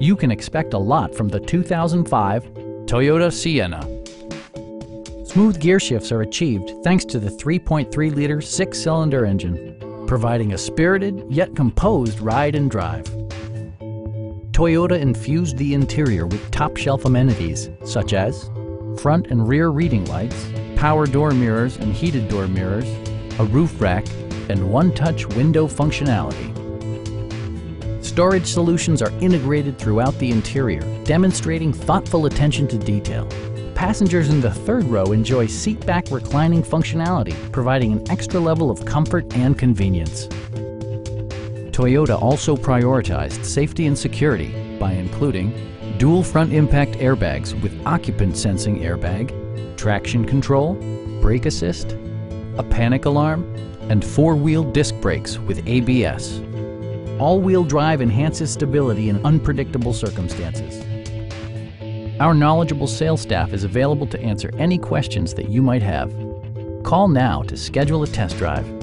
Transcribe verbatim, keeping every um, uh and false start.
You can expect a lot from the two thousand five Toyota Sienna. Smooth gear shifts are achieved thanks to the three point three liter six-cylinder engine, providing a spirited yet composed ride and drive. Toyota infused the interior with top-shelf amenities such as front and rear reading lights, power door mirrors and heated door mirrors, a roof rack, and one-touch window functionality. Storage solutions are integrated throughout the interior, demonstrating thoughtful attention to detail. Passengers in the third row enjoy seat-back reclining functionality, providing an extra level of comfort and convenience. Toyota also prioritized safety and security by including dual front impact airbags with occupant sensing airbag, traction control, brake assist, a panic alarm, and four-wheel disc brakes with A B S. All-wheel drive enhances stability in unpredictable circumstances. Our knowledgeable sales staff is available to answer any questions that you might have. Call now to schedule a test drive.